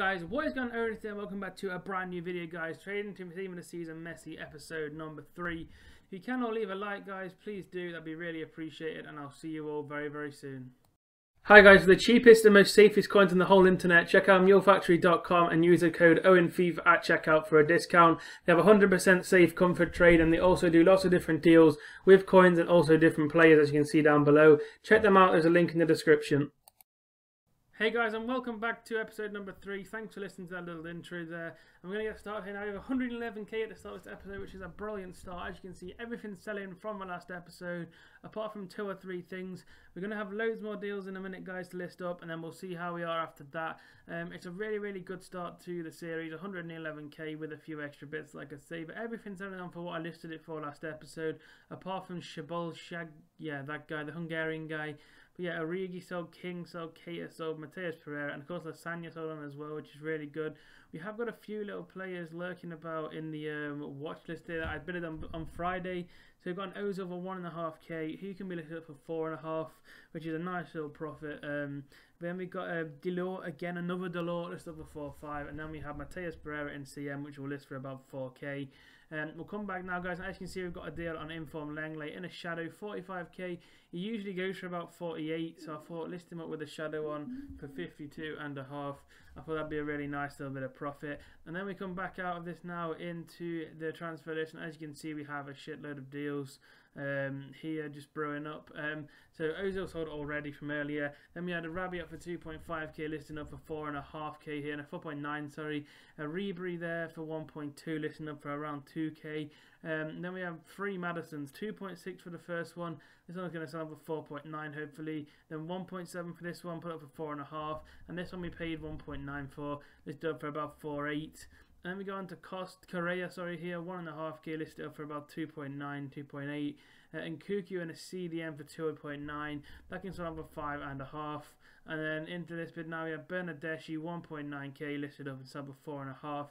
Guys, what is going on, Owen here? Welcome back to a brand new video, guys. Trading Team of the Season, MESSI, episode number 3. If you cannot leave a like, guys, please do. That'd be really appreciated, and I'll see you all very, very soon. Hi guys, for the cheapest and most safest coins on the whole internet, check out mulefactory.com and use the code OwenFever at checkout for a discount. They have 100% safe comfort trade, and they also do lots of different deals with coins and also different players, as you can see down below. Check them out, there's a link in the description. Hey guys, and welcome back to episode number 3. Thanks for listening to that little intro there. I'm going to get started here now. We have 111k at the start of this episode, which is a brilliant start. As you can see, everything's selling from the last episode, apart from 2 or 3 things. We're going to have loads more deals in a minute, guys, to list up, and then we'll see how we are after that. It's a really, really good start to the series. 111k with a few extra bits, like I say. But everything's selling on for what I listed it for last episode, apart from Shabal Shag, yeah, that guy, the Hungarian guy. Yeah, Origi sold, King sold, Keita sold, Mateus Pereira, and of course Lasagna sold on as well, which is really good. We have got a few little players lurking about in the watch list here that I bidded on Friday. So we've got an O's over 1.5k, who can be listed up for 4.5, which is a nice little profit. Then we've got Delort again, another Delort listed up for 4.5, and then we have Mateus Pereira in CM, which will list for about 4k. We'll come back now, guys. As you can see, we've got a deal on Inform Langley in a shadow, 45k. He usually goes for about 48, so I thought list him up with a shadow on for 52.5. I thought that'd be a really nice little bit of profit. And then we come back out of this now into the transfer list, and as you can see, we have a shitload of deals here just brewing up. So Ozil sold already from earlier. Then we had a Rabiot for 2.5k listing up for 4.5k here, and a 4.9, sorry, a Rebri there for 1.2 listing up for around 2k. Then we have 3 Madisons, 2.6 for the first one. This one's going to sell for 4.9 hopefully. Then 1.7 for this one, put up for 4.5, and this one we paid 1.9 for. This done for about 4.8. And then we go on to Correa, sorry, here, 1.5k listed up for about 2.9, 2.8. And Kuku and a CDM for 2.9. That can sell up for 5.5. And then into this bid now we have Bernardeschi, 1.9k listed up and sub for 4.5.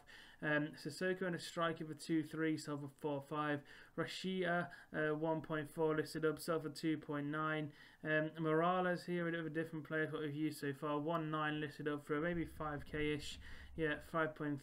Sissoko and a striker for 2.3, sell for 4.5. Rashida, 1.4 listed up, sell for 2.9. Morales here, a bit of a different player what we've used so far, 1.9 listed up for maybe 5k ish. Yeah, 5.3.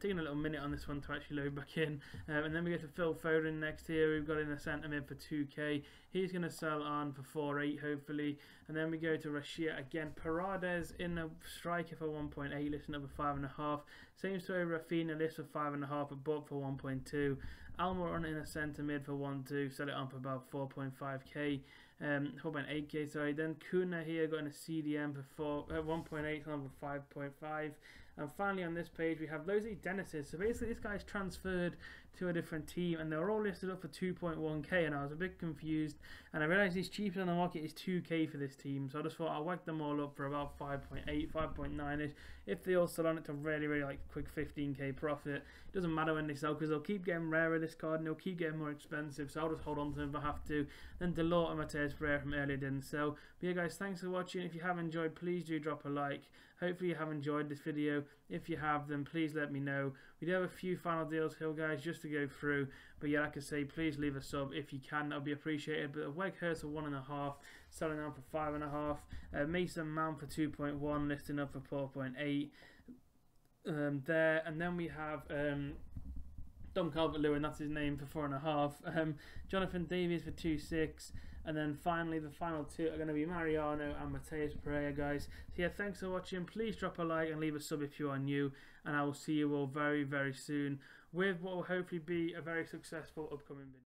Taking a little minute on this one to actually load back in. And then we go to Phil Foden next here. We've got in a centre mid for 2k. He's going to sell on for 4.8 hopefully. And then we go to Rashida again. Parades in a striker for 1.8, listing up for 5.5. Same story, Rafinha list for 5.5, but bought for 1.2. Almo on in a centre mid for 1.2, sell it on for about 4.5k. 4.8k, sorry. Then Kuna here got in a CDM for 1.8, on for 5.5. And finally on this page we have loads of Dennis's. So basically this guy's transferred to a different team and they're all listed up for 2.1k, and I was a bit confused and I realised he's cheaper on the market is 2k for this team. So I just thought I'll whack them all up for about 5.8, 5.9ish. If they all sell on, it's a really, really like quick 15k profit. It doesn't matter when they sell because they'll keep getting rarer, this card, and they'll keep getting more expensive. So I'll just hold on to them if I have to. Then Delort and Mateus Pereira from earlier didn't sell. But yeah guys, thanks for watching. If you have enjoyed, please do drop a like. Hopefully you have enjoyed this video. If you have, then please let me know. We do have a few final deals here, guys, just to go through. But yeah, like I say, please leave a sub if you can. That'll be appreciated. But a Weghorst for 1.5, selling on for 5.5. Mason Mount for 2.1, listing up for 4.8. There, and then we have Dom Calvert-Lewin, that's his name, for 4.5. Jonathan Davies for 2.6. And then finally, the final 2 are going to be Mariano and Mateus Pereira, guys. So yeah, thanks for watching. Please drop a like and leave a sub if you are new. And I will see you all very, very soon with what will hopefully be a very successful upcoming video.